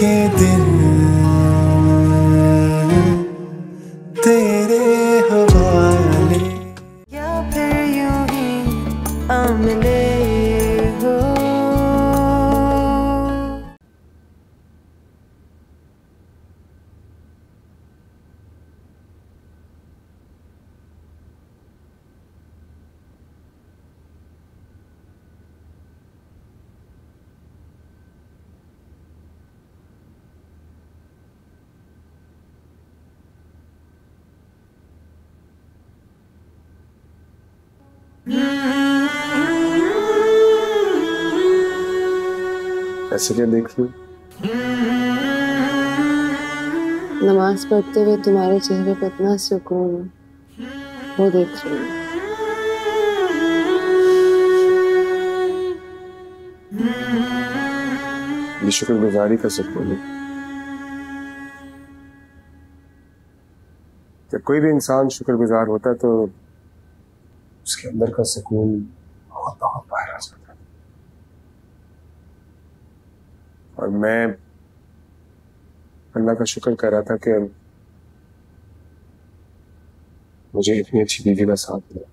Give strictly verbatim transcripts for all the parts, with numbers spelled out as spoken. के दिन तेरे हवाले या फिर यूं ही आमले हो। ऐसे क्या देख रही हो? नमाज पढ़ते हुए तुम्हारे चेहरे पर इतना सुकून, वो देख रही हूँ। ये शुक्रगुजारी का सुकून है जब कोई भी इंसान शुक्रगुजार होता है तो उसके अंदर का सुकून बहुत बहुत बाहर आ जाता है। और मैं अल्लाह का शुक्र कर रहा था कि मुझे इतनी अच्छी बीवी का साथ मिला।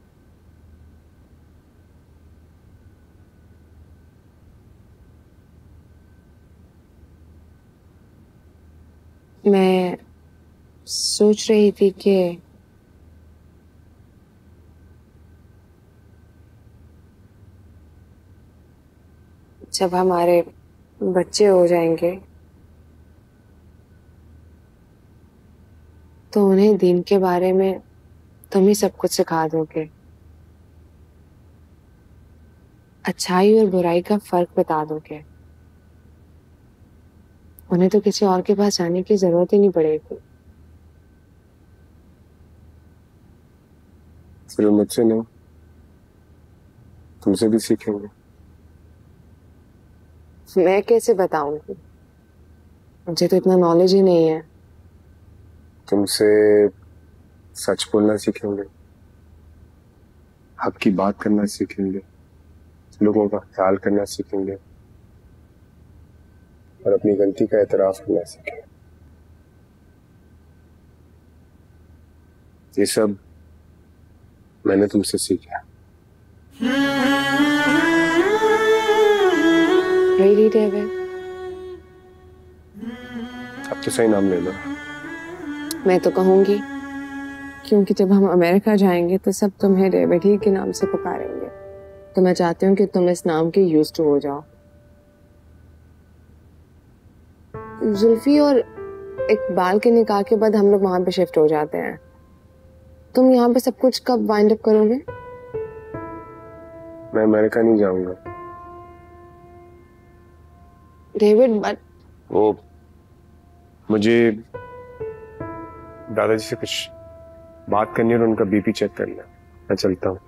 मैं सोच रही थी कि जब हमारे बच्चे हो जाएंगे तो उन्हें दीन के बारे में तुम ही सब कुछ सिखा दोगे, अच्छाई और बुराई का फर्क बता दोगे। उन्हें तो किसी और के पास जाने की जरूरत ही नहीं पड़ेगी। सिर्फ मुझसे नहीं, तुमसे भी सीखेंगे। मैं कैसे बताऊंगी, मुझे तो इतना नॉलेज ही नहीं है। तुमसे सच बोलना सीखेंगे, हक की बात करना सीखेंगे, लोगों का ख्याल करना सीखेंगे और अपनी गलती का एतराफ करना सीखेंगे। ये सब मैंने तुमसे सीखा। Really, David? अब तो सही नाम ले लो। मैं तो कहूंगी, क्योंकि जब हम अमेरिका जाएंगे तो सब तुम्हें डेविड ही के नाम से पुकारेंगे। तो मैं चाहती हूँ कि तुम इस नाम के यूज टू हो जाओ। जुल्फी और इकबाल के निकाह के बाद हम लोग वहां पे शिफ्ट हो जाते हैं। तुम यहाँ पे सब कुछ कब वाइंड अप करोगे? मैं अमेरिका नहीं जाऊंगा डेविड। बट वो मुझे दादाजी से कुछ बात करनी है और उनका बीपी चेक करना। मैं चलता हूँ।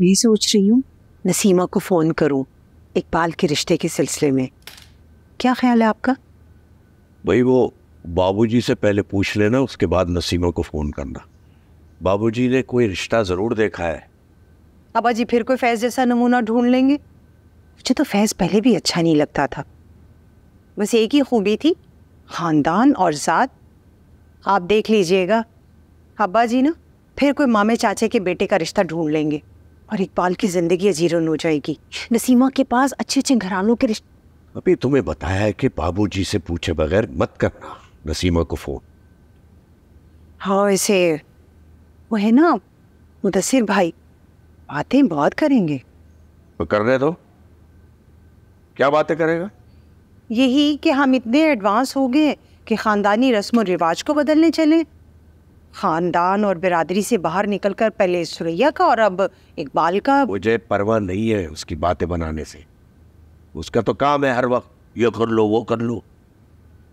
मैं सोच रही हूँ नसीमा को फ़ोन करूँ इकबाल के रिश्ते के सिलसिले में। क्या ख्याल है आपका? भाई वो बाबूजी से पहले पूछ लेना, उसके बाद नसीमा को फ़ोन करना। बाबूजी ने कोई रिश्ता ज़रूर देखा है। अबा जी फिर कोई फैज़ जैसा नमूना ढूंढ लेंगे। मुझे तो फैज़ पहले भी अच्छा नहीं लगता था। बस एक ही खूबी थी, ख़ानदान और ज़ात। आप देख लीजिएगा, अबा जी ना फिर कोई मामे चाचे के बेटे का रिश्ता ढूंढ लेंगे और इकबाल की जिंदगी अजीरन हो जाएगी। नसीमा के पास अच्छे अच्छे घरानों के रिश्ते। अभी तुम्हें बताया है कि बाबूजी से पूछे बगैर मत करना नसीमा को फोन। हाँ, ऐसे वो है ना मुदस्सिर भाई, बातें बहुत करेंगे। वो कर रहे तो क्या बातें करेगा? यही कि हम इतने एडवांस हो गए कि ख़ानदानी रस्म और रिवाज को बदलने चले। खानदान और बिरादरी से बाहर निकलकर पहले सुरैया का और अब इकबाल का। मुझे परवाह नहीं है उसकी बातें बनाने से। उसका तो काम है हर वक्त ये कर लो वो कर लो।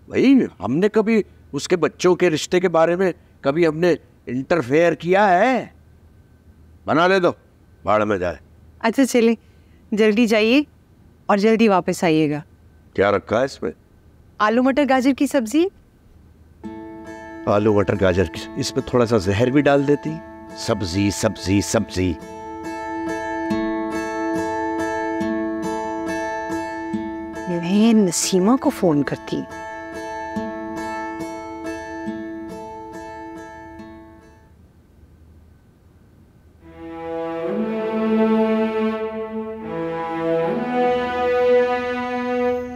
भाई हमने कभी उसके बच्चों के रिश्ते के बारे में कभी हमने इंटरफेयर किया है? बना ले दो, भाड़ में जाए। अच्छा चले, जल्दी जाइए और जल्दी वापस आइएगा। क्या रखा है इसमें? आलू मटर गाजर की सब्जी। आलू मटर गाजर की, इसमें थोड़ा सा जहर भी डाल देती। सब्जी सब्जी सब्जी। मैं नसीमा को फोन करती।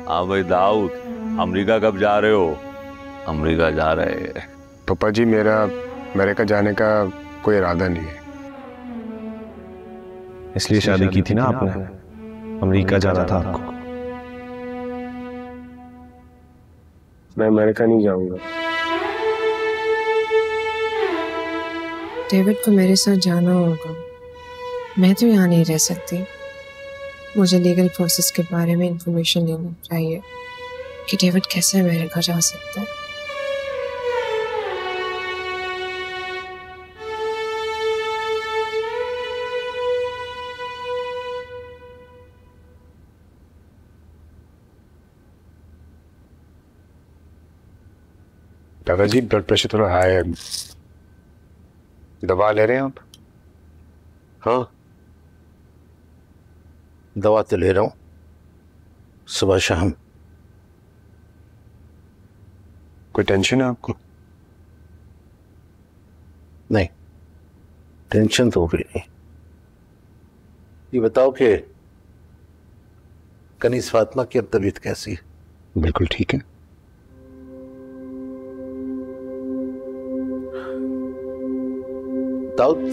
हाँ भाई दाऊद, अमेरिका कब जा रहे हो? अमेरिका जा रहे हैं पापा जी। मेरा अमेरिका जाने का कोई इरादा नहीं है। इसलिए शादी की थी ना आपने? अमेरिका जाना था आपको। मैं अमेरिका नहीं जाऊंगा। डेविड को मेरे साथ जाना होगा। मैं तो यहाँ नहीं रह सकती। मुझे लीगल प्रोसेस के बारे में इंफॉर्मेशन लेनी चाहिए कि डेविड कैसे अमेरिका जा सकता है। दादाजी ब्लड प्रेशर थोड़ा हाई है, दवा ले रहे हैं आप? हाँ दवा तो ले रहा हूँ सुबह शाम। कोई टेंशन है आपको? नहीं, टेंशन तो कोई नहीं। ये बताओ कि कनीज़ फातिमा की अब तबीयत कैसी है? बिल्कुल ठीक है। दाऊद,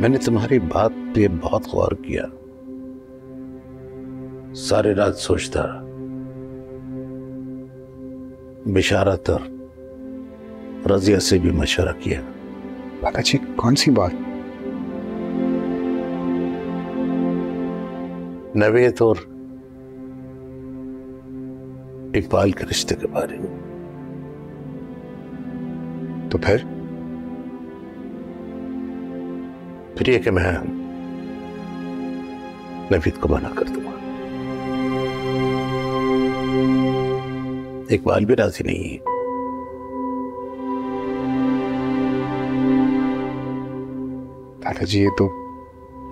मैंने तुम्हारी बात पे बहुत गौर किया। सारी रात सोचता रहा। बिशारत और रजिया से भी मशवरा किया। बाबा जी कौन सी बात? नवेद और इकबाल के रिश्ते के बारे में। तो फिर फिर ये कि मैं नवेद को मना कर दूंगा। इकबाल भी राजी नहीं है। दादाजी ये तो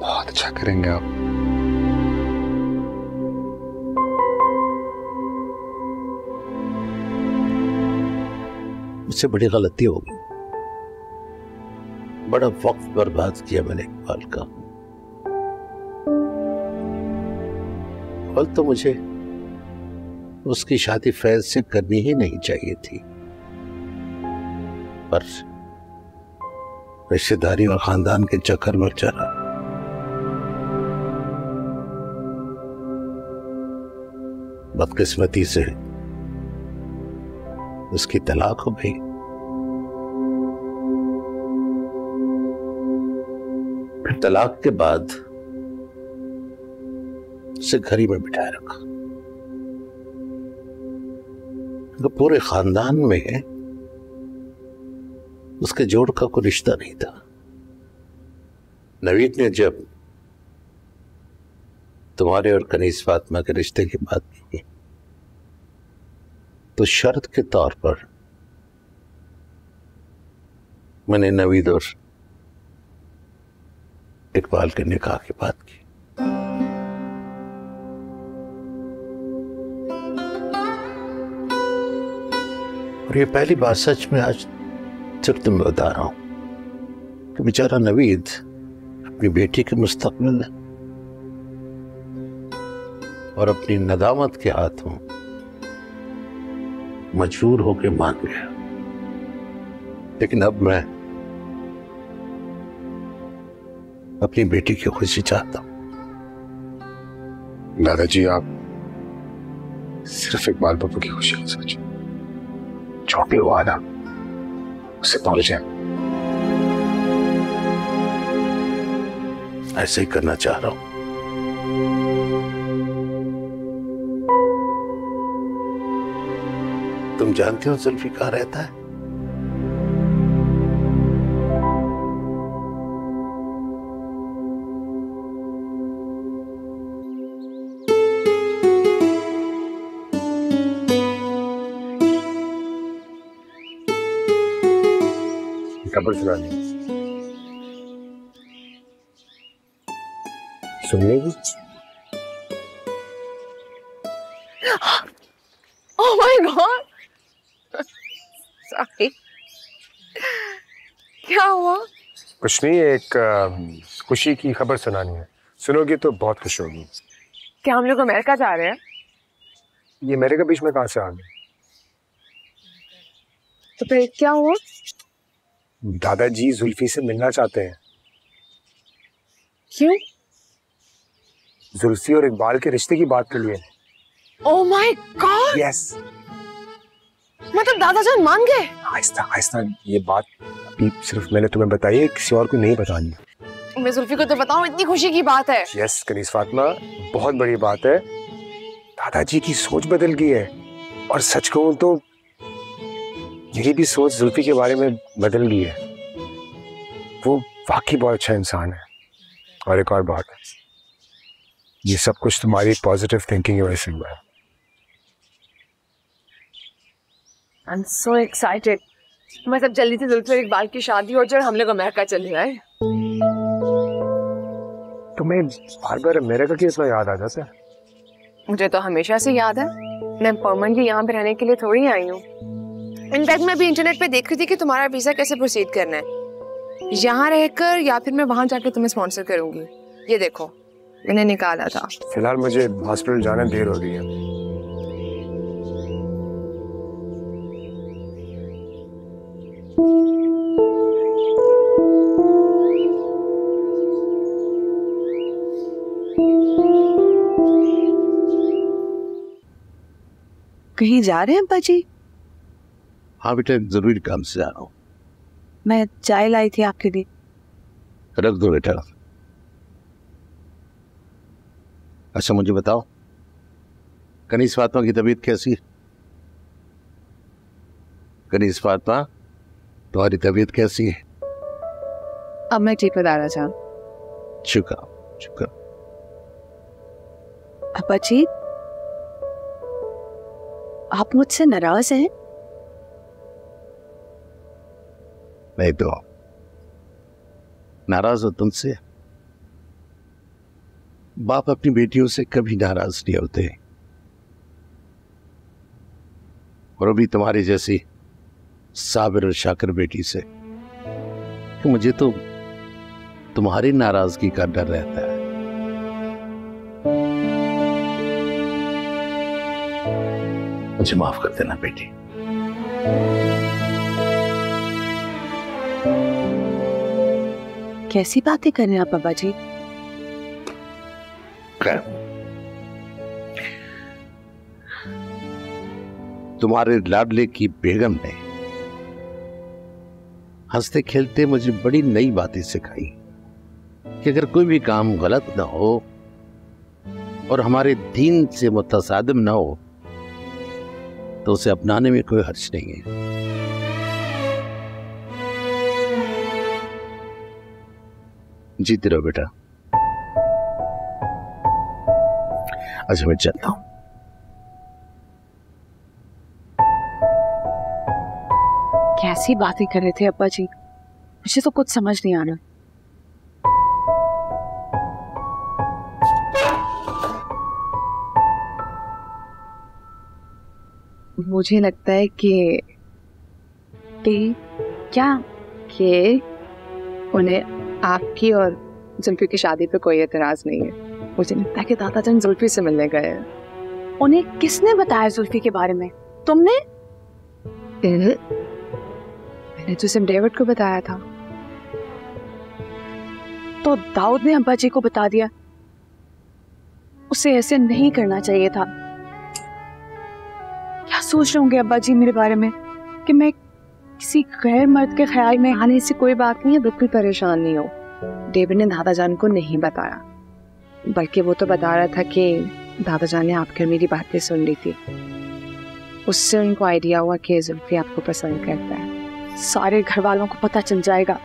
बहुत अच्छा करेंगे आप। मुझसे बड़ी गलती हो गई। बड़ा वक्त बर्बाद किया मैंने इकबाल का। कल तो मुझे उसकी शादी फैज से करनी ही नहीं चाहिए थी, पर रिश्तेदारी और खानदान के चक्कर में चला। बदकिस्मती से उसकी तलाक हो गई। फिर तलाक के बाद उसे घर ही में बिठाए रखा। पूरे खानदान में उसके जोड़ का कोई रिश्ता नहीं था। नवेद ने जब तुम्हारे और कनीज़ फातिमा के रिश्ते की बात की तो शर्त के तौर पर मैंने नवेद और इकबाल के निकाह की बात की। और ये पहली बात सच में आज सिर्फ तुम्हें बता रहा हूं कि बेचारा नवेद अपनी बेटी के मुस्तकबिल और अपनी नदामत के हाथों मजबूर होकर मान गया। लेकिन अब मैं अपनी बेटी की खुशी चाहता हूं। दादाजी आप सिर्फ इकबाल बाबू की खुशी नहीं सोचिए, छोटी वादा उसे पहुंच जाए। ऐसे ही करना चाह रहा हूं। तुम जानते हो जुल्फी कहाँ रहता है? खबर सुनानी सुन लेगी? Oh my God! Sorry. क्या हुआ? कुछ नहीं, एक खुशी की खबर सुनानी है, सुनोगी तो बहुत खुश होगी। क्या हम लोग अमेरिका जा रहे हैं? ये अमेरिका बीच में कहाँ से आ गए? तो फिर क्या हुआ? दादाजी जुल्फी से मिलना चाहते हैं। क्यों? जुल्फी और इकबाल के रिश्ते की बात के लिए। Oh my God! Yes. मतलब दादाजान मान गए? आहिस्ता आहिस्ता, ये बात अभी सिर्फ मैंने तुम्हें बताई है, किसी और को नहीं बतानी। मैं जुल्फी को तो बताऊं, इतनी खुशी की बात है। Yes, कनीज फातिमा, बहुत बड़ी बात है। दादाजी की सोच बदल गई है, और सच कहूं तो मेरी भी सोच जुल्फी के बारे में बदल गई है। वो वाकई बहुत अच्छा इंसान है। और एक और बात, ये सब कुछ तुम्हारी पॉजिटिव थिंकिंग की वजह से हुआ है। I am so excited. मैं सब जल्दी से जुल्फी और इकबाल की शादी हो जाए, हम लोग अमेरिका चले जाए। तुम्हें बार बार अमेरिका की इसमें याद आ जाता है? मुझे तो हमेशा से याद है। मैं परमानेंटली यहाँ पे रहने के लिए थोड़ी आई हूँ। इनफैक्ट मैं भी इंटरनेट पे देख रही थी कि तुम्हारा वीजा कैसे प्रोसीड करना है, यहाँ रहकर या फिर मैं वहाँ जाकर तुम्हें स्पॉन्सर करूंगी। ये देखो, मैंने निकाला था। फिलहाल मुझे हॉस्पिटल जाने देर हो गई है। कहीं जा रहे हैं अब्बा जी? हाँ बेटा, जरूरी काम से जा रहा हूँ। मैं चाय लाई थी आपके लिए। रख दो बेटा। अच्छा मुझे बताओ, कनीज फातिमा की तबीयत कैसी है? कनीज फातिमा, तुम्हारी तबीयत कैसी है? अब मैं ठीक बता रहा था। शुक्र शुक्र। अब्बा जी, आप मुझसे नाराज हैं? नहीं तो नाराज हो तुमसे। बाप अपनी बेटियों से कभी नाराज नहीं होते, और अभी तुम्हारी जैसी साबिर और शाकिर बेटी से। मुझे तो तुम्हारी नाराजगी का डर रहता है। मुझे माफ कर देना बेटी। कैसी बातें कर रहे हैं आप बाबा जी? तुम्हारे लाडले की बेगम ने हंसते खेलते मुझे बड़ी नई बातें सिखाई कि अगर कोई भी काम गलत ना हो और हमारे दीन से मुतसादिम ना हो तो उसे अपनाने में कोई हर्ज नहीं है। जीते रहो बेटा। अच्छा मैं चलता हूं। कैसी बातें कर रहे थे अब्बा जी, मुझे तो कुछ समझ नहीं आ रहा। मुझे लगता है कि क्या कि उन्हें आपकी और जुल्फी की शादी पे कोई एतराज नहीं है। मुझे लगता है कि दादाजान जुल्फी से मिलने गए हैं। उन्हें किसने बताया जुल्फी के बारे में? तुमने? मैंने तो सिर्फ डेविड को बताया था। तो दाऊद ने अब्बा जी को बता दिया। उसे ऐसे नहीं करना चाहिए था। क्या सोच रहे होंगे अब्बा जी मेरे बारे में कि मैं किसी गैर मर्द के ख्याल में आने से? कोई बात नहीं है, बिल्कुल परेशान नहीं हो। डेविड ने दादाजान को नहीं बताया, बल्कि वो तो बता रहा था कि दादाजान ने आपके मेरी बातें सुन ली थी। उससे उनको आइडिया हुआ कि जुल्फी आपको पसंद करता है। सारे घर वालों को पता चल जाएगा,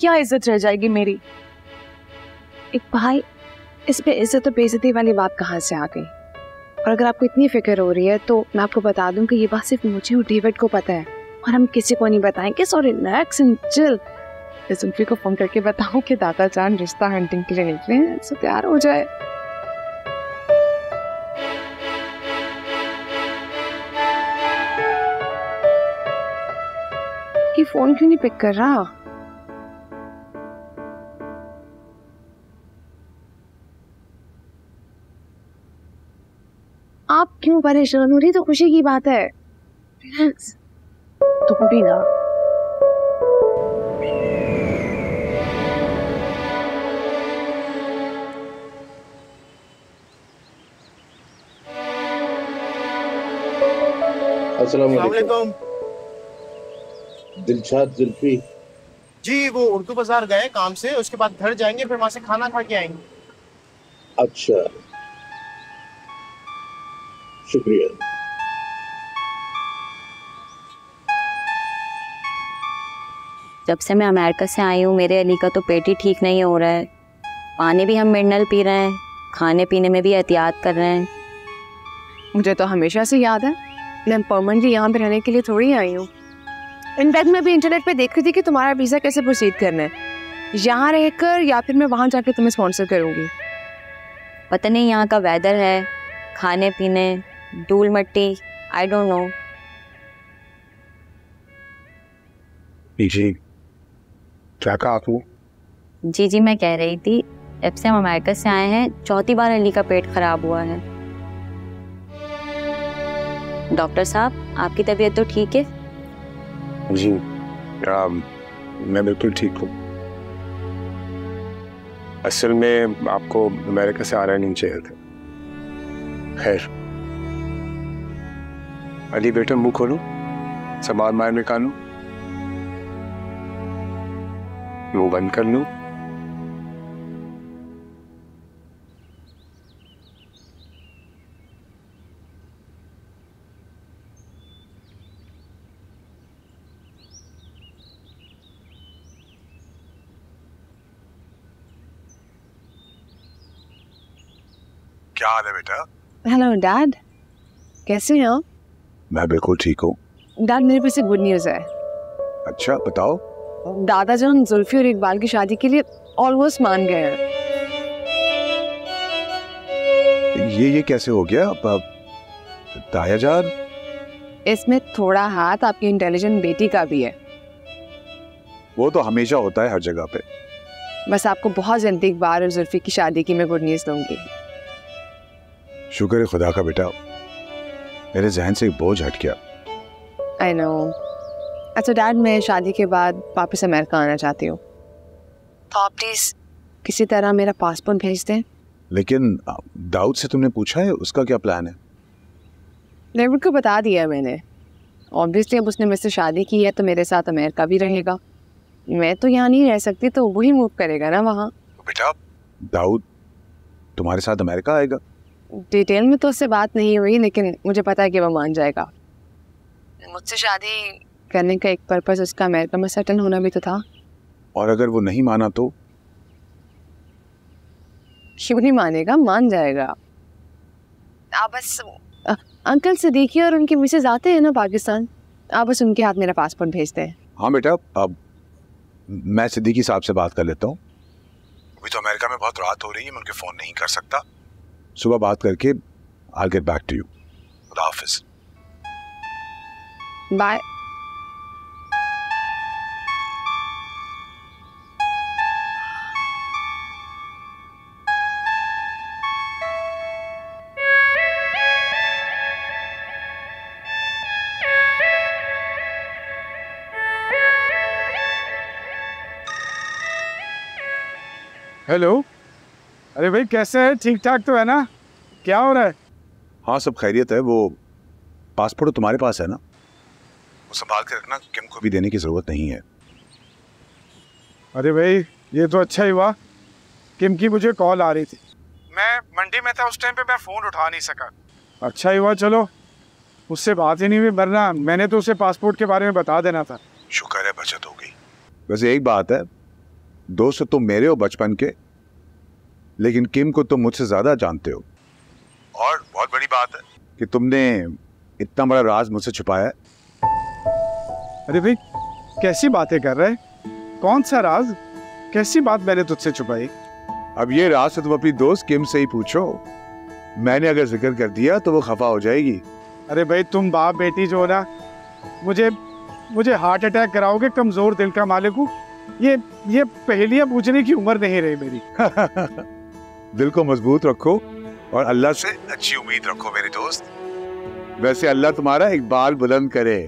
क्या इज्जत रह जाएगी मेरी। एक भाई, इसमें इज्जत और बेइज्जती वाली बात कहाँ से आ गई। और अगर आपको इतनी फिक्र हो रही है तो मैं आपको बता दूं कि ये बात सिर्फ मुझे और डेविड को पता है और हम किसी को नहीं बताएंगे। So relax and chill. Zulfi को फोन करके बताऊं कि दादा जान रिश्ता हंटिंग के लिए निकले हैं, सो तैयार हो जाए। ये फोन क्यों नहीं पिक कर रहा। आप क्यों परेशान हो रही, तो खुशी की बात है। रिलैक्स तुम भी ना। अस्सलामुअलैकुम। दिलशाद जुल्फी जी वो उर्दू बाजार गए काम से, उसके बाद घर जाएंगे, फिर वहाँ से खाना खा के आएंगे। अच्छा शुक्रिया। जब से मैं अमेरिका से आई हूँ मेरे अली का तो पेट ही ठीक नहीं हो रहा है। पानी भी हम मिनरल पी रहे हैं, खाने पीने में भी एहतियात कर रहे हैं। मुझे तो हमेशा से याद है, मैं परमानेंटली यहाँ पे रहने के लिए थोड़ी आई हूँ। इनफैक्ट मैं अभी इंटरनेट पे देख रही थी कि तुम्हारा वीज़ा कैसे प्रोसीड करना है, यहाँ रहकर या फिर मैं वहाँ जाकर तुम्हें स्पॉन्सर करूँगी। पता नहीं यहाँ का वेदर है, खाने पीने, धूल मट्टी, आई डोंट नो। जी क्या कहा तू? जी जी मैं कह रही थी जब से हम अमेरिका से आए हैं चौथी बार अली का पेट खराब हुआ है। डॉक्टर साहब आपकी तबीयत तो ठीक है? जी आ, मैं बिल्कुल ठीक हूँ। असल में आपको अमेरिका से आना नहीं चाहिए था। खैर अली बेटा मुंह खोलो, सामान मार में कानू वो बंद कर लूं। क्या हाल है बेटा? हेलो डैड, कैसे हो? मैं बिल्कुल ठीक हूँ। डैड मेरे पास एक गुड न्यूज़ है। अच्छा बताओ। दादा जान जुल्फी और इकबाल की शादी के लिए ऑलमोस्ट मान गए हैं। ये ये कैसे हो गया? दादा जान इसमें थोड़ा हाथ आपकी इंटेलिजेंट बेटी का भी है। वो तो हमेशा होता है हर जगह पे। बस आपको बहुत जल्दी इकबाल और जुल्फी की शादी की मैं गुड न्यूज़ दूंगी। शुक्र है खुदा का बेटा, मेरे जहन से बोझ हट गया। I know. अच्छा डैड मैं शादी के बाद वापस अमेरिका आना चाहती हूँ, तो आप प्लीज़ किसी तरह मेरा पासपोर्ट भेज दें। लेकिन दाऊद से तुमने पूछा है, उसका क्या प्लान है? डेविड को बता दिया मैंने। ऑब्वियसली अब उसने मुझसे शादी की है तो मेरे साथ अमेरिका भी रहेगा। मैं तो यहाँ नहीं रह सकती तो वही मूव करेगा ना वहाँ। बेटा दाऊद तुम्हारे साथ अमेरिका आएगा? डिटेल में तो उससे बात नहीं हुई लेकिन मुझे पता है कि वह मान जाएगा। मुझसे शादी करने का एक पर्पस उसका अमेरिका में सेटल होना भी तो था। और अगर वो नहीं माना तो? क्यों नहीं मानेगा, मान जाएगा। आप बस आ, अंकल सदीकी और उनकी मिसेज आते हैं ना पाकिस्तान, आप बस उनके हाथ मेरा पासपोर्ट भेजते हैं। हाँ बेटा अब मैं सदीकी साहब से बात कर लेता हूँ। अभी तो अमेरिका में बहुत रात हो रही है, मैं उनके फ़ोन नहीं कर सकता। सुबह बात करके I get back to you. खुदा हाफिज़। बाय। हेलो। अरे भाई कैसे हैं? ठीक ठाक तो है ना? क्या हो रहा है? हाँ सब खैरियत है। वो पासपोर्ट तो तुम्हारे पास है ना, वो संभाल के रखना, किम को भी देने की ज़रूरत नहीं है। अरे भाई ये तो अच्छा ही हुआ, किम की मुझे कॉल आ रही थी। मैं मंडी में था उस टाइम पे, मैं फ़ोन उठा नहीं सका। अच्छा ही हुआ चलो उससे बात ही नहीं हुई, वरना मैंने तो उसे पासपोर्ट के बारे में बता देना था। शुक्र है बचत हो गई। वैसे एक बात है, दोस्त तुम मेरे हो बचपन के, लेकिन किम को तुम मुझसे ज़्यादा जानते हो, और बहुत बड़ी बात है कि तुमने इतना बड़ा राज मुझसे छुपाया है। अरे भाई कैसी बातें कर रहे हैं, कौन सा राज, कैसी बात मैंने तुझसे छुपाई? अब ये राज तो तुम अपनी दोस्त किम से ही पूछो, मैंने अगर जिक्र कर दिया तो वो खफा हो जाएगी। अरे भाई तुम बाप बेटी जो हो ना, मुझे मुझे हार्ट अटैक कराओगे, कमज़ोर दिल का मालिक हूँ, ये ये पहेलियाँ पूछने की उम्र नहीं रही मेरी। दिल को मजबूत रखो और अल्लाह से अच्छी उम्मीद रखो मेरे दोस्त, वैसे अल्लाह तुम्हारा इकबाल बुलंद करे।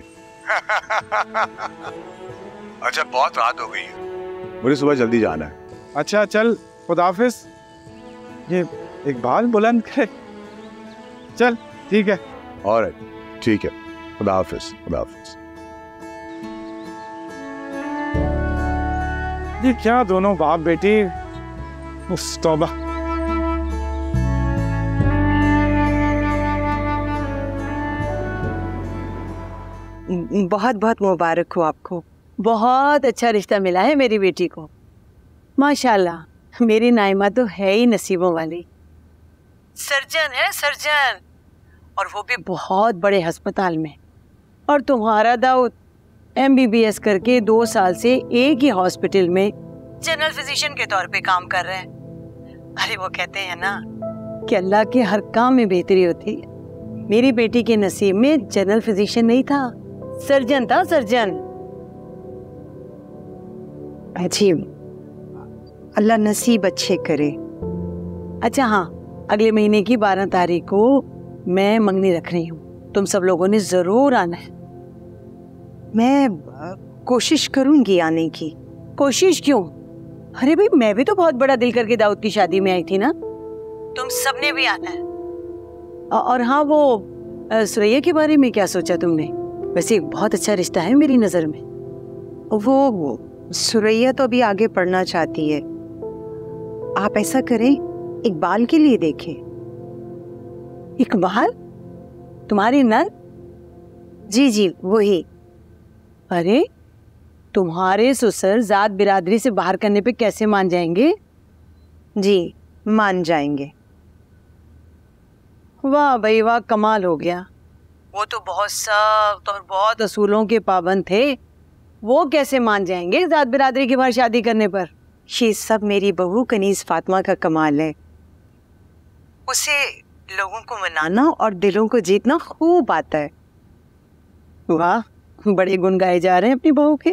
अच्छा बहुत रात हो गई है, मुझे सुबह जल्दी जाना है। अच्छा चल खुदाफिज, ये इकबाल बुलंद करे। चल ठीक है। और ठीक है, खुदाफिज खुदाफिज। ये क्या दोनों बाप बेटी, उफ तौबा। बहुत बहुत मुबारक हो आपको, बहुत अच्छा रिश्ता मिला है मेरी बेटी को, माशाल्लाह। मेरी नाइमा तो है ही नसीबों वाली, सर्जन है सर्जन, और वो भी बहुत बड़े हस्पताल में। और तुम्हारा Dawood M B B S करके दो साल से एक ही हॉस्पिटल में जनरल फिजिशियन के तौर पे काम कर रहे हैं। अरे वो कहते हैं ना कि अल्लाह के हर काम में बेहतरी होती है, मेरी बेटी के नसीब में जनरल फिजिशियन नहीं था, सर्जन था सर्जन। अच्छी अल्लाह नसीब अच्छे करे। अच्छा हाँ, अगले महीने की बारह तारीख को मैं मंगनी रख रही हूँ, तुम सब लोगों ने ज़रूर आना है। मैं कोशिश करूँगी आने की। कोशिश क्यों, अरे भाई मैं भी तो बहुत बड़ा दिल करके दाऊद की शादी में आई थी ना, तुम सब ने भी आना है। और हाँ वो सुरैया के बारे में क्या सोचा तुमने? वैसे बहुत अच्छा रिश्ता है मेरी नज़र में। वो वो सुरैया तो अभी आगे पढ़ना चाहती है, आप ऐसा करें इकबाल के लिए देखें। इकबाल तुम्हारी नन? जी जी वही। अरे तुम्हारे ससुर जात बिरादरी से बाहर करने पे कैसे मान जाएंगे? जी मान जाएंगे। वाह भाई वाह, कमाल हो गया। वो तो बहुत सख्त और बहुत असूलों के पाबंद थे, वो कैसे मान जाएंगे जात बिरादरी के बाहर शादी करने पर? ये सब मेरी बहू कनीज़ फातिमा का कमाल है, उसे लोगों को मनाना और दिलों को जीतना खूब आता है। वाह बड़े गुण गाए जा रहे हैं अपनी बहू के।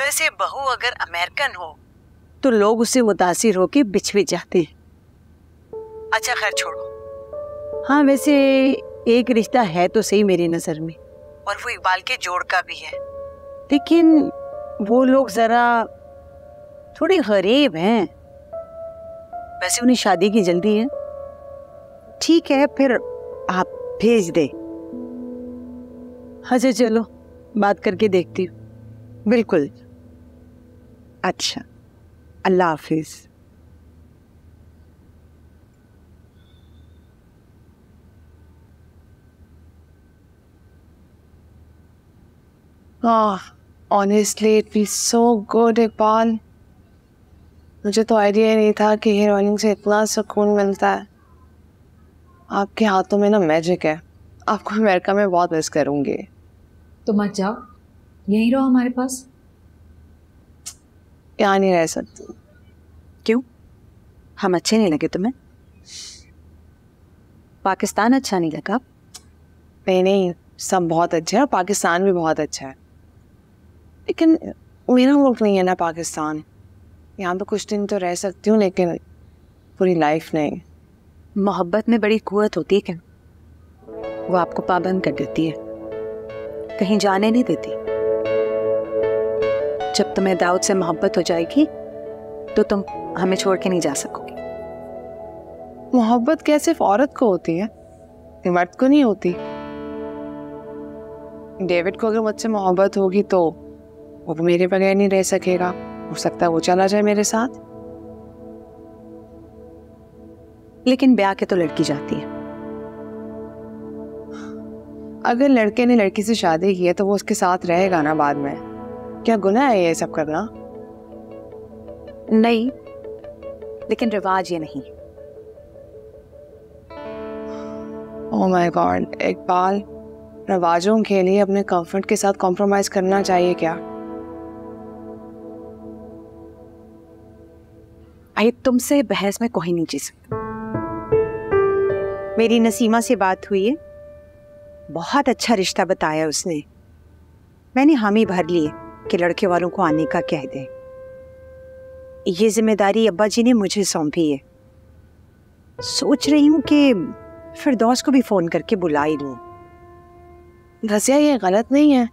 वैसे बहू अगर अमेरिकन हो तो लोग उससे मुतासिर होके बिछड़ जाते हैं। अच्छा खैर छोड़ो, हाँ वैसे एक रिश्ता है तो सही मेरी नज़र में, और वो इकबाल के जोड़ का भी है, लेकिन वो लोग ज़रा थोड़े गरीब हैं। वैसे उन्हें शादी की जल्दी है। ठीक है फिर आप भेज दे। अच्छा चलो बात करके देखती हूँ। बिल्कुल। अच्छा अल्लाह हाफिज़। Ah, honestly, it feels so good, Iqbal. मुझे तो आइडिया ही नहीं था कि हेयर ऑयलिंग से इतना सुकून मिलता है। आपके हाथों में ना मैजिक है, आपको अमेरिका में बहुत मिस करूँगी। तो मत जाओ, यहीं रहो हमारे पास। यहाँ नहीं रह सकती। क्यों, हम अच्छे नहीं लगे तुम्हें? पाकिस्तान अच्छा नहीं लगा? नहीं नहीं, सब बहुत अच्छा है और पाकिस्तान भी बहुत अच्छा है, लेकिन मेरा मुल्क नहीं है ना पाकिस्तान। यहाँ पे कुछ दिन तो रह सकती हूँ, लेकिन पूरी लाइफ नहीं। मोहब्बत में बड़ी कुव्वत होती है क्या? वो आपको पाबंद कर देती है, कहीं जाने नहीं देती। जब तुम्हें दाऊद से मोहब्बत हो जाएगी तो तुम हमें छोड़ के नहीं जा सकोगी। मोहब्बत क्या सिर्फ औरत को होती है, मर्द को नहीं होती? डेविड को अगर मुझसे मोहब्बत होगी तो वो मेरे बगैर नहीं रह सकेगा, हो सकता है वो चला जाए मेरे साथ। लेकिन ब्याह के तो लड़की जाती है, अगर लड़के ने लड़की से शादी की है तो वो उसके साथ रहेगा ना बाद में, क्या गुनाह है ये सब करना? नहीं, लेकिन रिवाज ये नहीं। ओह माय गॉड, इकबाल, रिवाजों के लिए अपने कंफर्ट के साथ कॉम्प्रोमाइज करना चाहिए क्या? आई तुमसे बहस में कोई नहीं जी सकता। मेरी नसीमा से बात हुई है, बहुत अच्छा रिश्ता बताया उसने। मैंने हामी भर लिए कि लड़के वालों को आने का कह दें। ये जिम्मेदारी अब्बा जी ने मुझे सौंपी है। सोच रही हूँ कि फिरदौस को भी फ़ोन करके बुला ही लूँ। रसिया, ये गलत नहीं है।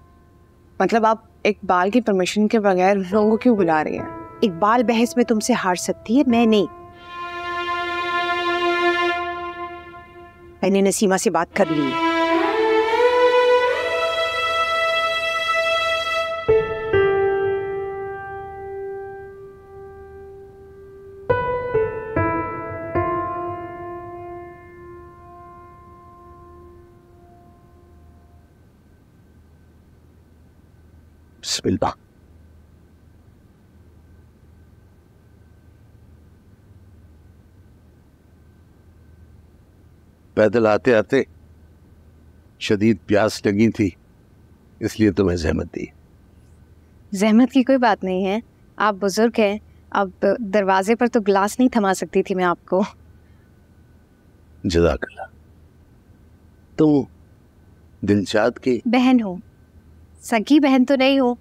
मतलब आप इकबाल की परमिशन के बगैर लोगों को क्यों बुला रही हैं? इकबाल बहस में तुमसे हार सकती है, मैं नहीं। मैंने नसीमा से बात कर ली है। बिस्मिल्लाह। पैदल आते आते शदीद प्यास लगी थी, इसलिए तुम्हें जहमत दी। जहमत की कोई बात नहीं है, आप बुजुर्ग हैं। अब दरवाजे पर तो गिलास नहीं थमा सकती थी मैं आपको। जज़ाकल्लाह। तुम दिलशाद की बहन हो, सगी बहन तो नहीं हो,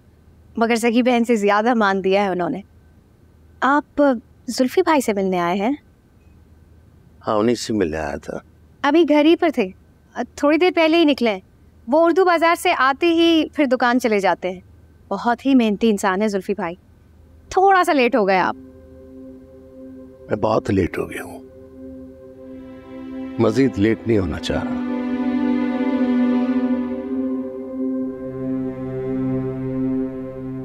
मगर सगी बहन से ज़्यादा मान दिया है उन्होंने। आप जुल्फी भाई से मिलने आए हैं? हाँ, उन्हीं से मिलने आया था। अभी घर ही पर थे, थोड़ी देर पहले ही निकले। वो उर्दू बाज़ार से आते ही फिर दुकान चले जाते हैं। बहुत ही मेहनती इंसान है जुल्फी भाई। थोड़ा सा लेट हो गए आप। मैं बहुत लेट हो गया हूँ, मज़ीद लेट नहीं होना चाह रहा।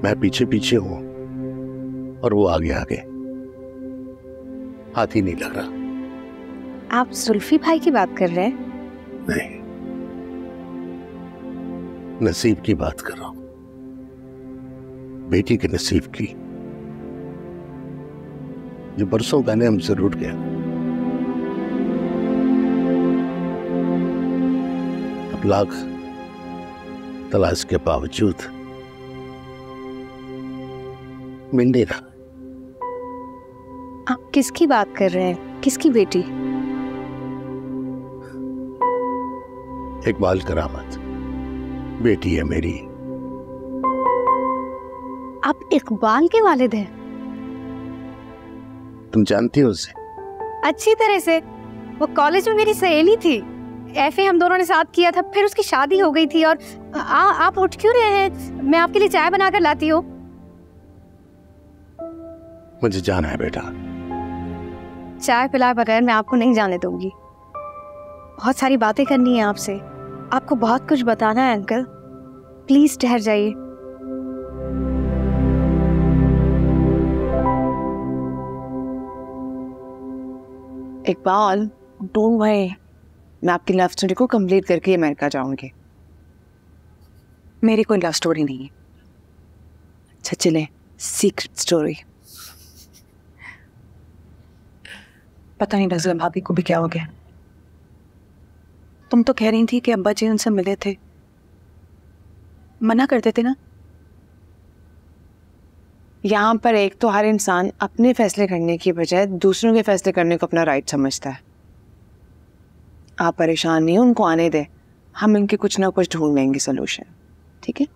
मैं पीछे पीछे हूँ और वो आगे आगे, हाथ ही नहीं लग रहा। आप जुल्फी भाई की बात कर रहे हैं? नहीं, नसीब की बात कर रहा हूँ, बेटी के नसीब की, जो बरसों पहले हमसे रूठ गया। अब लाख तलाश के बावजूद मिल नहीं रहा। आप किसकी बात कर रहे हैं? किसकी बेटी? इकबाल करामत बेटी है मेरी। आप इकबाल के वालिद हैं? तुम जानती हो उसे? अच्छी तरह से। वो कॉलेज में मेरी सहेली थी, एफ ए हम दोनों ने साथ किया था, फिर उसकी शादी हो गई थी। और आ, आप उठ क्यों रहे हैं? मैं आपके लिए चाय बनाकर लाती हूँ। मुझे जाना है बेटा। चाय पिलाए बगैर मैं आपको नहीं जाने दूंगी। बहुत सारी बातें करनी है आपसे, आपको बहुत कुछ बताना है अंकल। प्लीज ठहर जाइए। इकबाल, डोंट वरी, मैं आपकी लव स्टोरी को कंप्लीट करके अमेरिका जाऊंगी। मेरी कोई लव स्टोरी नहीं है। अच्छा चले, सीक्रेट स्टोरी। पता नहीं नज़ला भाभी को भी क्या हो गया। तुम तो कह रही थी कि अब्बा जी उनसे मिले थे, मना करते थे ना। यहाँ पर एक तो हर इंसान अपने फैसले करने की बजाय दूसरों के फैसले करने को अपना राइट समझता है। आप परेशान नहीं हो, उनको आने दें, हम इनके कुछ ना कुछ ढूंढ लेंगे सोल्यूशन। ठीक है?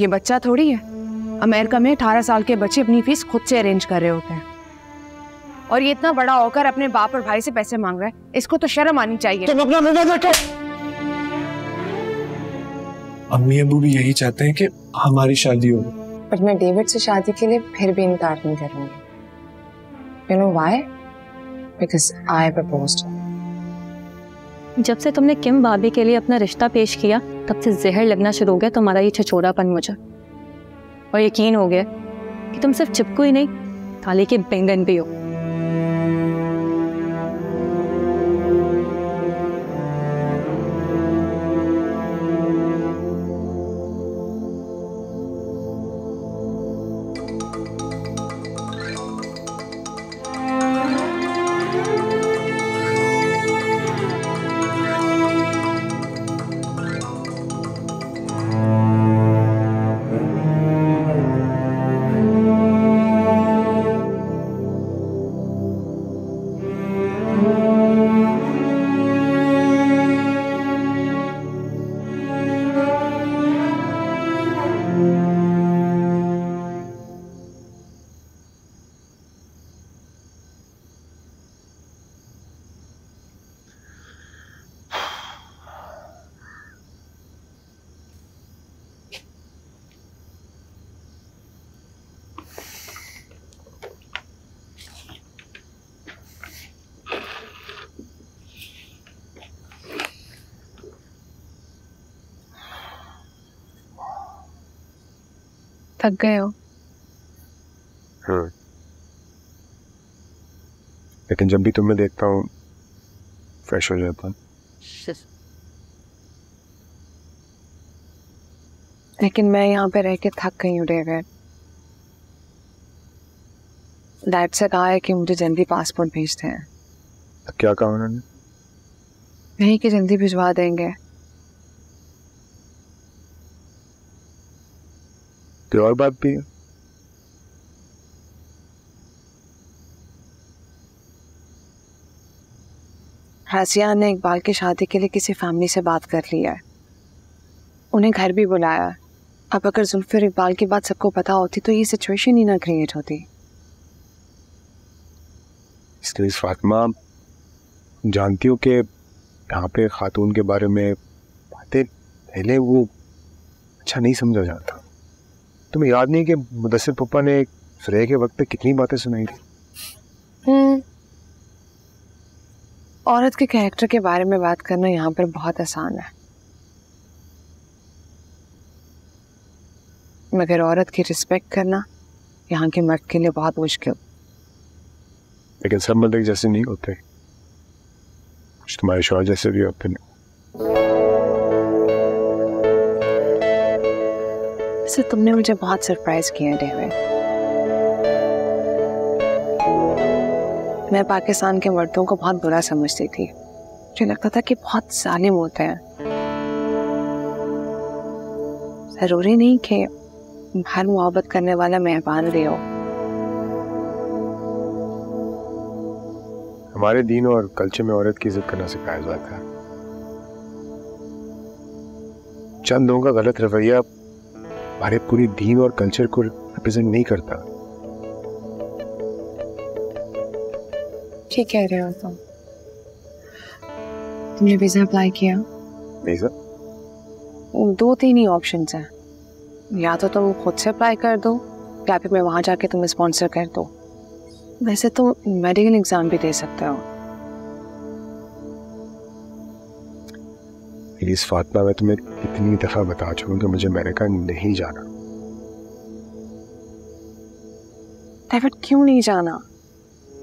ये बच्चा थोड़ी है, अमेरिका में अठारह साल के बच्चे अपनी फीस खुद से अरेंज कर रहे होते हैं, और ये इतना बड़ा होकर अपने बाप और भाई से पैसे मांग रहा है। इसको तो शर्म आनी चाहिए। तुम अपना निर्णय रखो। अम्मी अबू भी यही चाहते हैं कि हमारी शादी हो, पर मैं डेविड से शादी के लिए फिर भी इनकार नहीं करूंगी। You know why? Because I proposed. जब से तुमने किम भाभी के लिए अपना रिश्ता पेश किया तब से जहर लगना शुरू हो गया तुम्हारा ये छिछोड़ापन मुझे, और यकीन हो गया कि तुम सिर्फ चिपकू ही नहीं थाली के बैंगन भी हो। थक गए हो? हाँ, लेकिन जब भी तुम्हें देखता हूँ फ्रेश हो जाता हूँ। लेकिन मैं यहाँ पे रह के थक गई हूँ। रह गए डैड से कहा है कि मुझे जल्दी पासपोर्ट भेजते हैं। क्या कहा उन्होंने? नहीं कि जल्दी भिजवा देंगे। और बात भी है, हासिया ने इकबाल की शादी के लिए किसी फैमिली से बात कर ली है, उन्हें घर भी बुलाया है। अब अगर जुल्फिर इकबाल की बात सबको पता होती तो ये सिचुएशन ही ना क्रिएट होती। इसके लिए फातिमा, जानती हो कि यहाँ पे खातून के बारे में बातें पहले वो अच्छा नहीं समझा जाता। तुम्हें याद नहीं कि मुदस्सिर पापा ने फ्रे के वक्त पे कितनी बातें सुनाई थी। औरत के कैरेक्टर के बारे में बात करना यहाँ पर बहुत आसान है, मगर औरत की रिस्पेक्ट करना यहाँ के मर्द के लिए बहुत मुश्किल। लेकिन सब मर्द एक जैसे नहीं होते, कुछ तुम्हारे शौहर जैसे भी होते हैं। से तुमने मुझे बहुत सरप्राइज किया डेविड। मैं पाकिस्तान के मर्दों को बहुत बुरा समझती थी, मुझे लगता था कि बहुत जालिम होते हैं। जरूरी नहीं कि हर मोहब्बत करने वाला मेहमान भी हो। हमारे दीन और कल्चर में औरत की इज्जत करना सिखाया जाता है। चंद लोगों का गलत रवैया हमारे पूरी दीन और कल्चर को रिप्रेजेंट नहीं करता। ठीक कह रहे हो तुम। तुमने वीजा अप्लाई किया? नहीं सर। दो तीन ही ऑप्शंस हैं, या तो तुम खुद से अप्लाई कर दो या फिर मैं वहाँ जाके तुम्हें स्पॉन्सर कर दो। वैसे तो मेडिकल एग्जाम भी दे सकते हो। प्लीज फातिमा, मैं तुम्हें इतनी दफा बता चुका कि मुझे अमेरिका नहीं जाना। डेविड, क्यों नहीं जाना?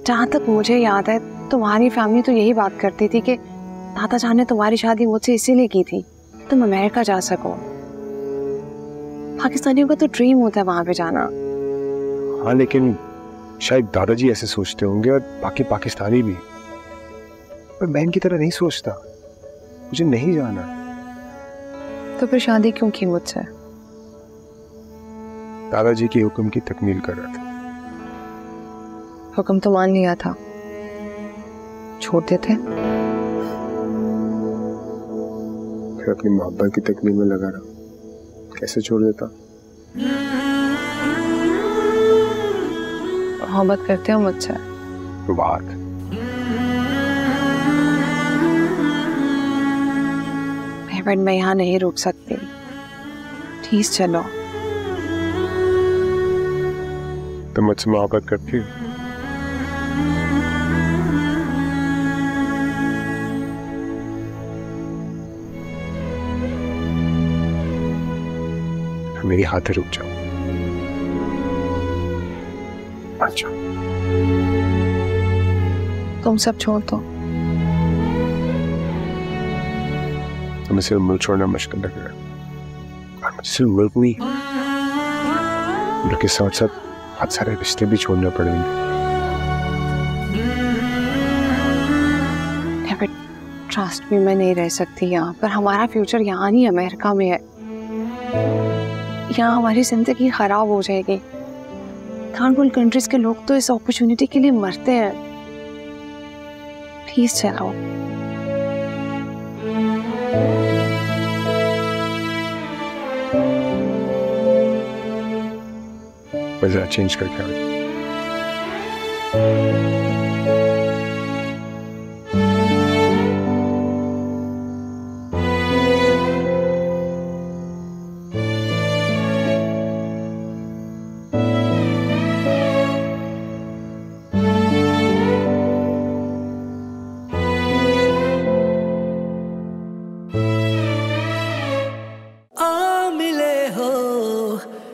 जहां तक मुझे याद है तुम्हारी फैमिली तो यही बात करती थी कि दादा जान ने तुम्हारी शादी मुझसे इसीलिए की थी तुम अमेरिका जा सको। पाकिस्तानियों का तो ड्रीम होता है वहां पे जाना। हाँ, लेकिन शायद दादाजी ऐसे सोचते होंगे और बाकी पाकिस्तानी भी, पर मैं इनकी तरह नहीं सोचता। मुझे नहीं जाना। तो फिर शादी क्यों की मुझसे? दादाजी के हुक्म की तकमील कर रहा था। हुक्म तो मान लिया था, छोड़ देते फिर अपनी मोहब्बत की तकमील में लगा रहा। कैसे छोड़ देता? मोहब्बत करते हो मुझसे? बात बट मैं यहाँ नहीं रुक सकती। ठीक, चलो। तुम मुझसे मोहब्बत करती हो? मेरे हाथ रुक जाओ। अच्छा तुम सब छोड़ दो, हमें सिर्फ मुल्क छोड़ना मुश्किल लग रहा है और मुझे सिर्फ मुल्क नहीं उनके साथ साथ बहुत सारे रिश्ते भी छोड़ना पड़ेंगे। ट्रस्ट भी मैं नहीं रह सकती यहाँ पर, हमारा फ्यूचर यहाँ नहीं अमेरिका में है, यहाँ हमारी जिंदगी खराब हो जाएगी। थर्ड वर्ल्ड कंट्रीज के लोग तो इस अपॉर्चुनिटी के लिए मरते हैं। प्लीज चलाओ। वजह चेंज करके आओ।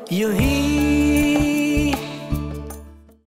You hear